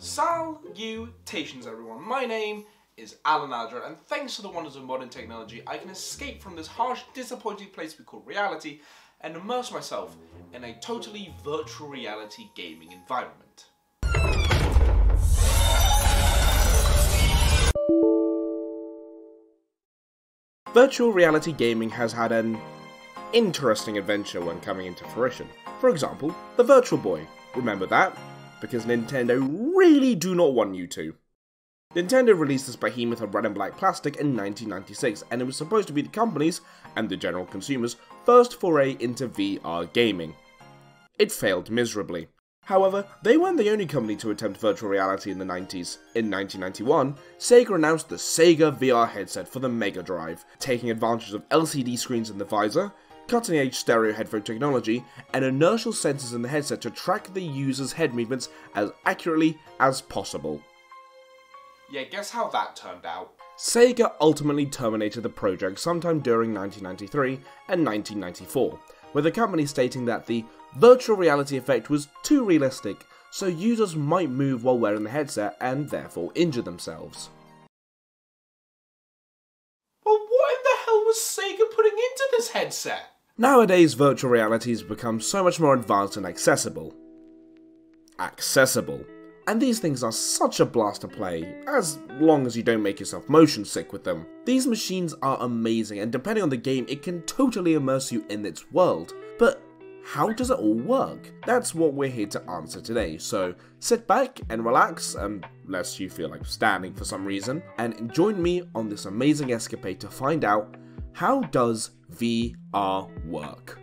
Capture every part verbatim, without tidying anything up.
Salutations everyone, my name is Allan Aldroid, and thanks to the wonders of modern technology I can escape from this harsh, disappointing place we call reality and immerse myself in a totally virtual reality gaming environment. Virtual reality gaming has had an interesting adventure when coming into fruition. For example, the Virtual Boy. Remember that? Because Nintendo really do not want you to. Nintendo released this behemoth of red and black plastic in nineteen ninety-six, and it was supposed to be the company's, and the general consumer's, first foray into V R gaming. It failed miserably. However, they weren't the only company to attempt virtual reality in the nineties. In nineteen ninety-one, Sega announced the Sega V R headset for the Mega Drive, taking advantage of L C D screens in the visor, cutting-edge stereo headphone technology, and inertial sensors in the headset to track the user's head movements as accurately as possible. Yeah, guess how that turned out. Sega ultimately terminated the project sometime during nineteen ninety-three and nineteen ninety-four, with the company stating that the virtual reality effect was too realistic, so users might move while wearing the headset and therefore injure themselves. But what in the hell was Sega putting into this headset? Nowadays, virtual reality has become so much more advanced and accessible. Accessible. And these things are such a blast to play, as long as you don't make yourself motion sick with them. These machines are amazing, and depending on the game, it can totally immerse you in its world. But how does it all work? That's what we're here to answer today, so sit back and relax, unless you feel like standing for some reason, and join me on this amazing escapade to find out, how does V R work?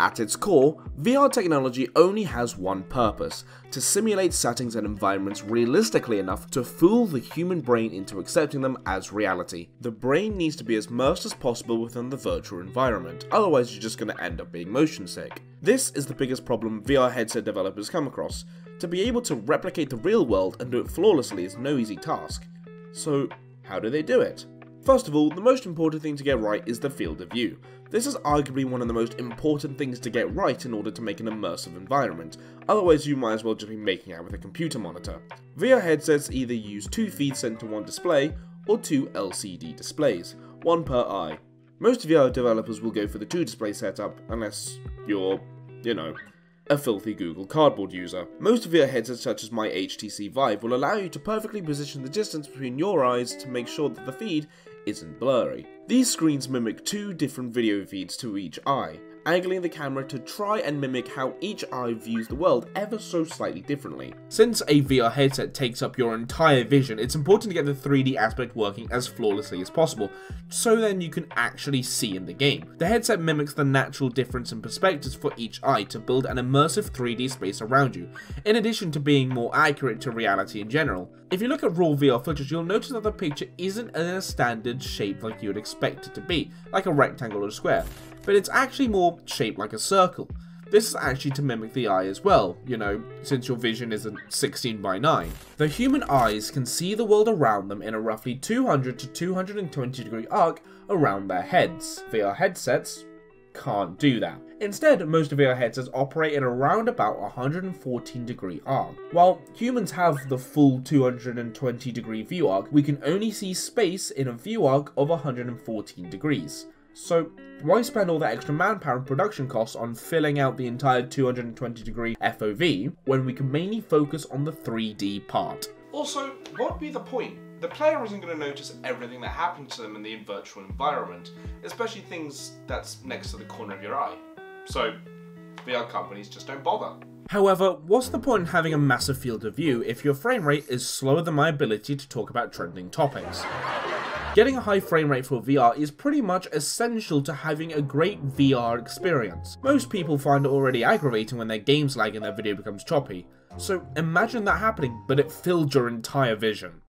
At its core, V R technology only has one purpose: to simulate settings and environments realistically enough to fool the human brain into accepting them as reality. The brain needs to be as immersed as possible within the virtual environment, otherwise you're just going to end up being motion sick. This is the biggest problem V R headset developers come across. To be able to replicate the real world and do it flawlessly is no easy task. So how do they do it? First of all, the most important thing to get right is the field of view. This is arguably one of the most important things to get right in order to make an immersive environment, otherwise you might as well just be making out with a computer monitor. V R headsets either use two feeds sent to one display, or two L C D displays, one per eye. Most V R developers will go for the two display setup, unless you're, you know, a filthy Google Cardboard user. Most V R headsets such as my H T C Vive will allow you to perfectly position the distance between your eyes to make sure that the feed isn't blurry. These screens mimic two different video feeds to each eye, angling the camera to try and mimic how each eye views the world ever so slightly differently. Since a V R headset takes up your entire vision, it's important to get the three D aspect working as flawlessly as possible, so then you can actually see in the game. The headset mimics the natural difference in perspectives for each eye to build an immersive three D space around you, in addition to being more accurate to reality in general. If you look at raw V R footage, you'll notice that the picture isn't in a standard shape like you would expect it to be, like a rectangle or a square, but it's actually more shaped like a circle. This is actually to mimic the eye as well, you know, since your vision isn't sixteen by nine. The human eyes can see the world around them in a roughly two hundred to two hundred twenty degree arc around their heads. V R headsets can't do that. Instead, most of V R headsets operate in around about one hundred fourteen degree arc. While humans have the full two hundred twenty degree view arc, we can only see space in a view arc of one hundred fourteen degrees. So why spend all that extra manpower and production costs on filling out the entire two hundred twenty degree F O V when we can mainly focus on the three D part? Also, what'd be the point? The player isn't going to notice everything that happened to them in the virtual environment, especially things that's next to the corner of your eye. So V R companies just don't bother. However, what's the point in having a massive field of view if your frame rate is slower than my ability to talk about trending topics? Getting a high frame rate for V R is pretty much essential to having a great V R experience. Most people find it already aggravating when their games lag and their video becomes choppy, so imagine that happening, but it filled your entire vision.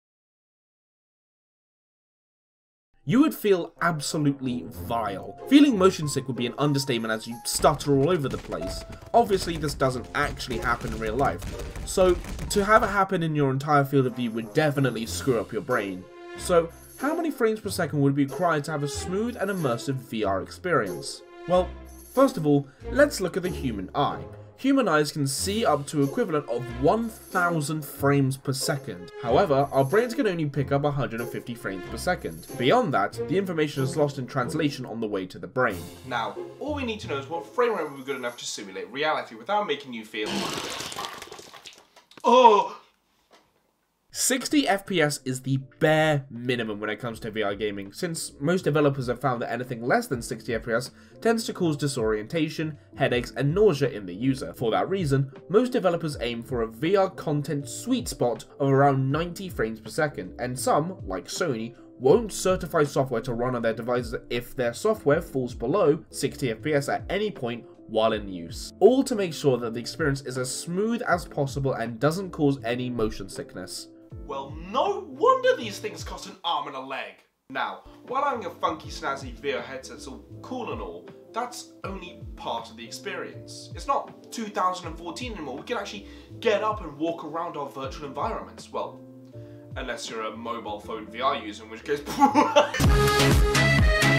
You would feel absolutely vile. Feeling motion sick would be an understatement, as you stutter all over the place. Obviously this doesn't actually happen in real life, so to have it happen in your entire field of view would definitely screw up your brain. So how many frames per second would be required to have a smooth and immersive V R experience? Well, first of all, let's look at the human eye. human eyes can see up to equivalent of one thousand frames per second. However, our brains can only pick up one hundred fifty frames per second. Beyond that, the information is lost in translation on the way to the brain. Now, all we need to know is what frame rate would be good enough to simulate reality without making you feel... Oh! sixty F P S is the bare minimum when it comes to V R gaming, since most developers have found that anything less than sixty F P S tends to cause disorientation, headaches, and nausea in the user. For that reason, most developers aim for a V R content sweet spot of around ninety frames per second, and some, like Sony, won't certify software to run on their devices if their software falls below sixty F P S at any point while in use, all to make sure that the experience is as smooth as possible and doesn't cause any motion sickness. Well, no wonder these things cost an arm and a leg. Now, while having a funky snazzy V R headset's all cool and all, that's only part of the experience. It's not two thousand fourteen anymore, we can actually get up and walk around our virtual environments. Well, unless you're a mobile phone V R user, in which case...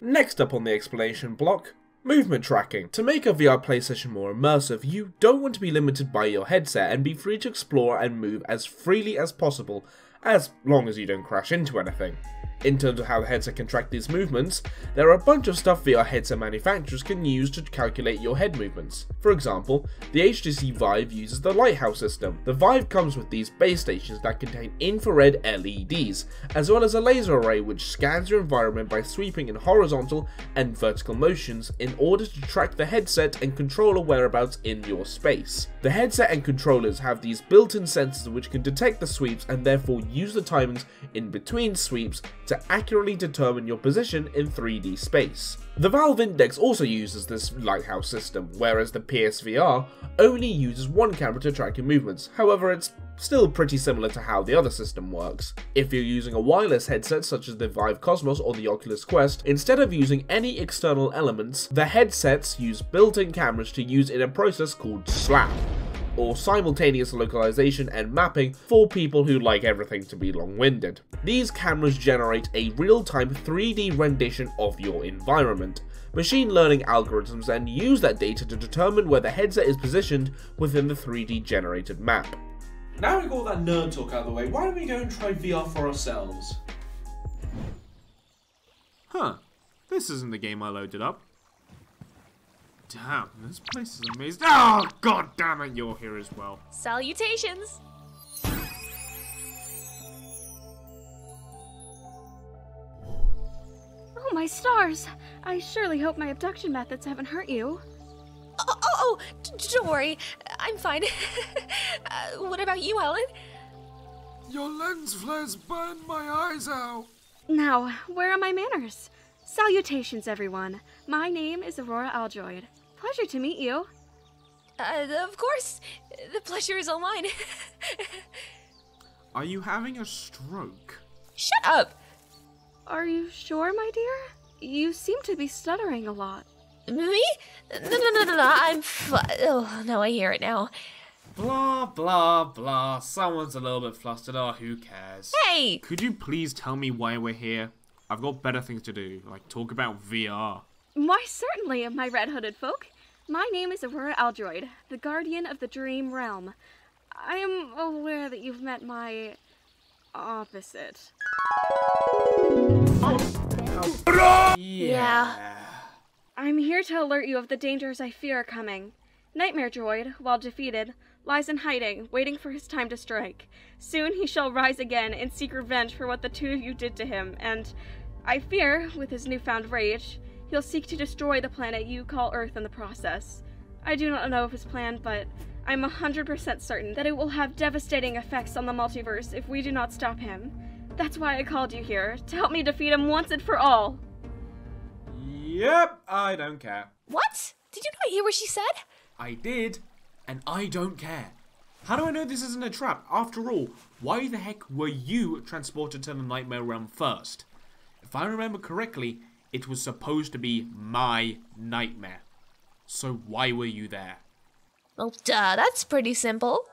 Next up on the explanation block, movement tracking. To make a V R play session more immersive, you don't want to be limited by your headset and be free to explore and move as freely as possible, as long as you don't crash into anything. In terms of how the headset can track these movements, there are a bunch of stuff V R headset manufacturers can use to calculate your head movements. For example, the H T C Vive uses the Lighthouse system. The Vive comes with these base stations that contain infrared L E Ds, as well as a laser array which scans your environment by sweeping in horizontal and vertical motions in order to track the headset and controller whereabouts in your space. The headset and controllers have these built-in sensors which can detect the sweeps and therefore use the timings in between sweeps to accurately determine your position in three D space. The Valve Index also uses this Lighthouse system, whereas the P S V R only uses one camera to track your movements. However, it's still pretty similar to how the other system works. If you're using a wireless headset such as the Vive Cosmos or the Oculus Quest, instead of using any external elements, the headsets use built-in cameras to use in a process called SLAM, or simultaneous localization and mapping for people who like everything to be long-winded. These cameras generate a real-time three D rendition of your environment. Machine learning algorithms then use that data to determine where the headset is positioned within the three D generated map. Now we've got all that nerd talk out of the way, why don't we go and try V R for ourselves? Huh, this isn't the game I loaded up. Damn, this place is amazing. Oh, god damn it, you're here as well. Salutations! Oh, my stars! I surely hope my abduction methods haven't hurt you. Oh, oh, oh don't worry. I'm fine. uh, what about you, Alan? Your lens flares burned my eyes out. Now, where are my manners? Salutations, everyone. My name is Aurora Aldroid. Pleasure to meet you. Uh, of course. The pleasure is all mine. Are you having a stroke? Shut up! Are you sure, my dear? You seem to be stuttering a lot. Me? No, no, no, no, no. I'm f- Oh, no, I hear it now. Blah, blah, blah. Someone's a little bit flustered. Oh, who cares? Hey! Could you please tell me why we're here? I've got better things to do, like talk about V R. Why, certainly, my red-hooded folk. My name is Aurora Aldroid, the guardian of the dream realm. I am aware that you've met my... opposite. Oh. Yeah. I'm here to alert you of the dangers I fear are coming. Nightmare Droid, while defeated, lies in hiding, waiting for his time to strike. Soon he shall rise again and seek revenge for what the two of you did to him, and I fear, with his newfound rage, he'll seek to destroy the planet you call Earth in the process. I do not know of his plan, but I'm one hundred percent certain that it will have devastating effects on the multiverse if we do not stop him. That's why I called you here, to help me defeat him once and for all. Yep, I don't care. What? Did you not hear what she said? I did. And I don't care. How do I know this isn't a trap? After all, why the heck were you transported to the Nightmare Realm first? If I remember correctly, it was supposed to be my nightmare. So why were you there? Well, duh, that's pretty simple.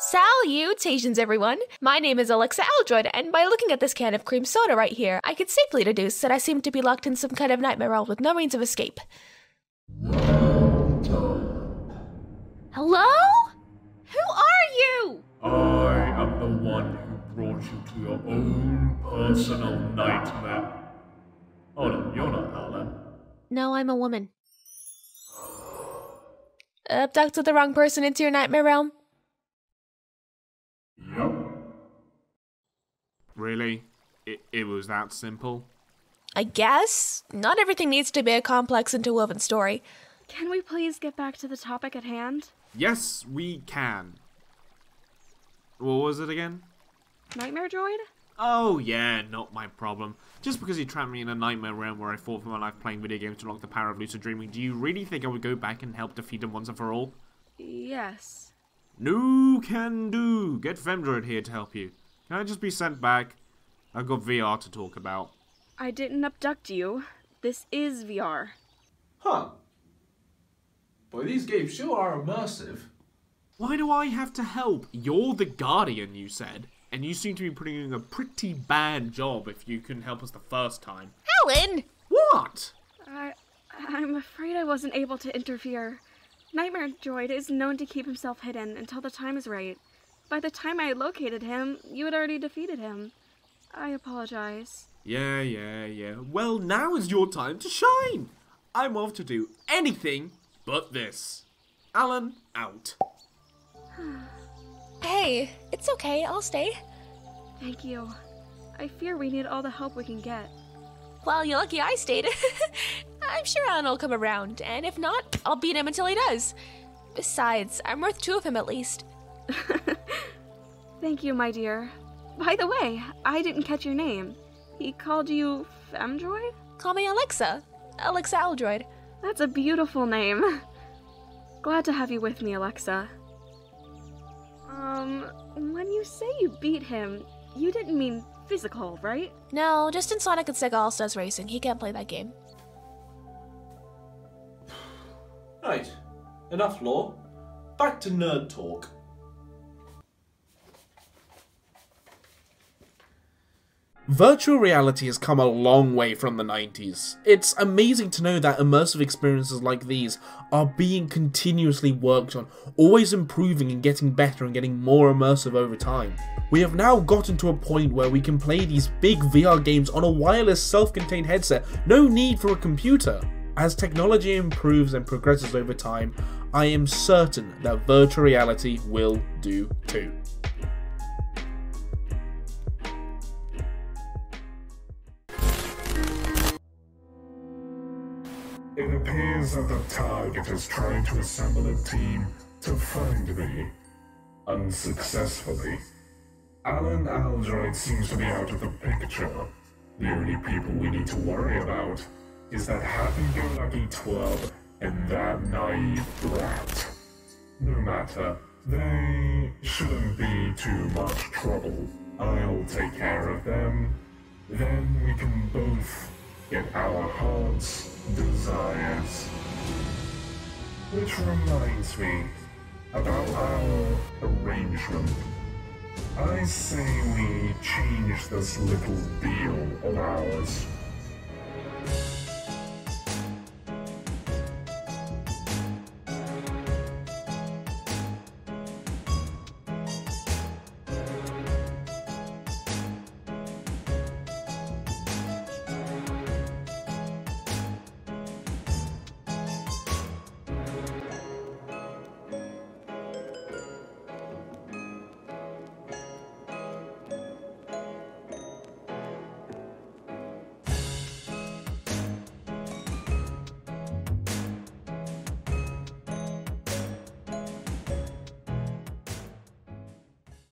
Salutations, everyone. My name is Alexa Aldroid, and by looking at this can of cream soda right here, I could safely deduce that I seem to be locked in some kind of nightmare realm with no means of escape. to your own personal nightmare. Oh no, you're not Alan. No, I'm a woman. Abducted the wrong person into your nightmare realm? Yep. Really? It, it was that simple? I guess. Not everything needs to be a complex interwoven story. Can we please get back to the topic at hand? Yes, we can. What was it again? Nightmare Droid? Oh yeah, not my problem. Just because you trapped me in a nightmare realm where I fought for my life playing video games to unlock the power of lucid dreaming, do you really think I would go back and help defeat him once and for all? Yes. No can do. Get Femdroid here to help you. Can I just be sent back? I've got V R to talk about. I didn't abduct you. This is V R. Huh. Boy, these games sure are immersive. Why do I have to help? You're the guardian, you said. And you seem to be putting in a pretty bad job if you couldn't help us the first time. Alan! What? Uh, I'm afraid I wasn't able to interfere. Nightmare Droid is known to keep himself hidden until the time is right. By the time I located him, you had already defeated him. I apologize. Yeah, yeah, yeah. Well, now is your time to shine. I'm off to do anything but this. Alan, out. Hey, it's okay. I'll stay. Thank you. I fear we need all the help we can get. Well, you're lucky I stayed. I'm sure Alan will come around, and if not, I'll beat him until he does. Besides, I'm worth two of him at least. Thank you, my dear. By the way, I didn't catch your name. He called you Femdroid? Call me Alexa. Alexa Aldroid. That's a beautiful name. Glad to have you with me, Alexa. Um, when you say you beat him, you didn't mean physical, right? No, just in Sonic and Sega All-Stars Racing. He can't play that game. Right. Enough lore. Back to nerd talk. Virtual reality has come a long way from the nineties. It's amazing to know that immersive experiences like these are being continuously worked on, always improving and getting better and getting more immersive over time. We have now gotten to a point where we can play these big V R games on a wireless self-contained headset, no need for a computer. As technology improves and progresses over time, I am certain that virtual reality will do too. It appears that the target is trying to assemble a team to find me. Unsuccessfully. Allan Aldroid seems to be out of the picture. The only people we need to worry about is that happy-go-lucky twirl and that naive brat. No matter, they shouldn't be too much trouble. I'll take care of them. Then we can both get our hearts desires. Which reminds me about our arrangement. I say we change this little deal of ours.